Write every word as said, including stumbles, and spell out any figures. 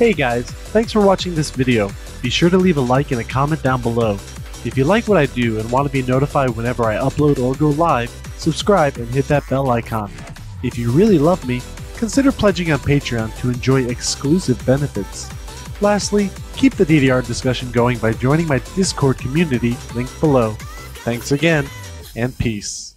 Hey guys, thanks for watching this video. Be sure to leave a like and a comment down below. If you like what I do and want to be notified whenever I upload or go live, subscribe and hit that bell icon. If you really love me, consider pledging on Patreon to enjoy exclusive benefits. Lastly, keep the D D R discussion going by joining my Discord community linked below. Thanks again, and peace.